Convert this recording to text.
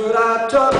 Should I talk?